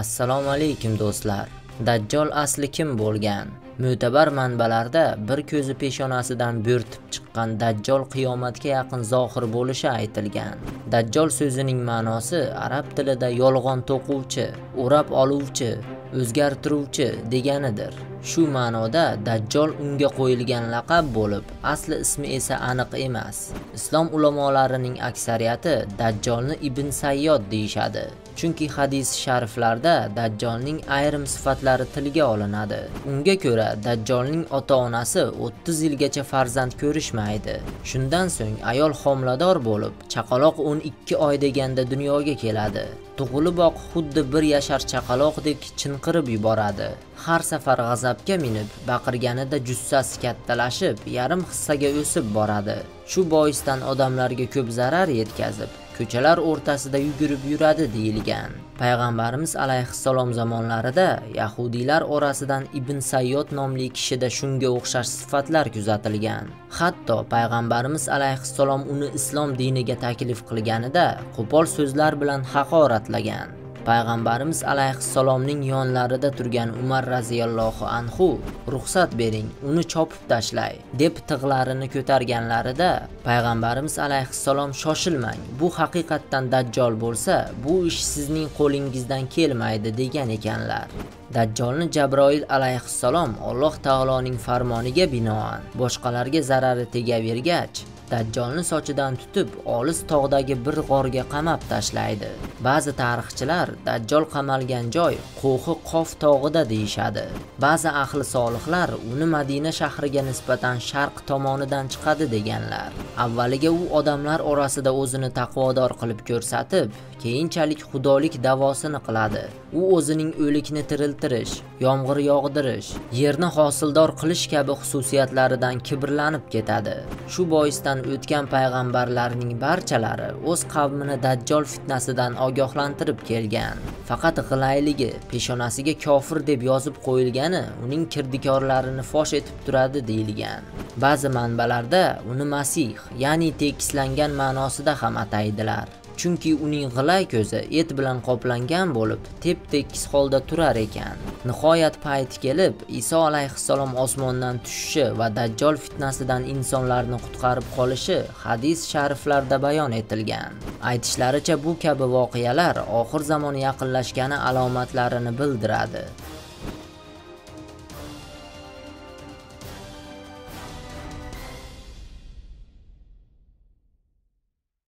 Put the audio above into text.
Assalomu alaykum do'stlar. Dajjol asli kim bo'lgan? Mu'tabar manbalarda bir ko'zi peshonasidan bo'rtib chiqqan Dajjol qiyomatga yaqin zohir bo'lishi aytilgan. Dajjol so'zining ma'nosi arab tilida yolg'on to'quvchi, o'rab oluvchi, o'zgartiruvchi deganidir. Shu ma'noda Dajjol unga qo'yilgan laqab bo'lib, asli ismi esa aniq emas. Islom ulamolarining aksariyati Dajjolni Ibn Sayyod deyishadi. Chunki hadis shariflarda Dajjolning ayrim sifatlari tilga olinadi. Unga ko'ra Dajjolning ota-onasi 30 yilgacha farzand ko'rishmaydi. Shundan so'ng ayol homilador bo'lib, chaqaloq 12 oy deganda dunyoga keladi. Tug'iliboq xuddi bir yashar chaqaloqdek chinqirib yuboradi. Har safar g'azabga minib, baqirganida jussasi kattalashib, yarim hissaga o'sib boradi. Shu boisdan odamlarga ko'p zarar yetkazib, ko'chalar o'rtasida yugurib yuradi deyilgan. Payg'ambarimiz alayhissalom zamonlarida yahudiylar orasidan Ibn Sayyod nomli kishida shunga o'xshash sifatlar kuzatilgan. Hatto payg'ambarimiz alayhissalom uni islom diniga taklif qilganida qo'pol so'zlar bilan haqoratlagan. Payg'ambarimiz alayhissalomning yonlarida turgan Umar raziyallohu anhu ruxsat bering, uni chopib tashlay deb tig'larini ko'targanlarida payg'ambarimiz alayhissalom shoshilmang, bu haqiqatan Dajjol bo'lsa, bu ish sizning qo'lingizdan kelmaydi degan ekanlar. Dajjolni Jabrail aleyhisselam Alloh taoloning farmoniga binoan boshqalarga zarari tegavergach, Dajjolni sochidan tutib, olis tog'dagi bir g'orga qamab tashlaydi. Ba'zi tarixchilar Dajjol qamalgan joy Qo'hi Qof tog'ida deyishadi. Ba'zi ahli solihlar uni Madina shahriga nisbatan sharq tomonidan chiqadi deganlar. Avvaliga u odamlar orasida o'zini taqvodor qilib ko'rsatib, keyinchalik xudolik da'vosini qiladi. U o'zining o'likni tiriltirish, yomg'ir yog'dirish, yerni hosildor qilish kabi xususiyatlaridan kibrlanib ketadi. Shu boisdan o'tgan payg'ambarlarning barchalari o'z qavmini Dajjol fitnasidan ogohlantirib kelgan. Faqat g'ilayligi, peshonasiga kofir deb yozib qo'yilgani uning kirdikorlarini fosh etib turadi deyilgan. Ba'zi manbalarda uni Masih, ya'ni tekislangan ma'nosida ham ataydilar. Chunki uning g'ilay ko'zi et bilan qoplangan bo'lib, tep-tekis holda turar ekan. Nihoyat payt kelib, Isa alayhissalom osmondan tushishi va Dajjol fitnasidan insonlarni qutqarib qolishi hadis shariflarda bayon etilgan. Aytishlaricha bu kabi voqealar oxir zamon yaqinlashgani alomatlarini bildiradi.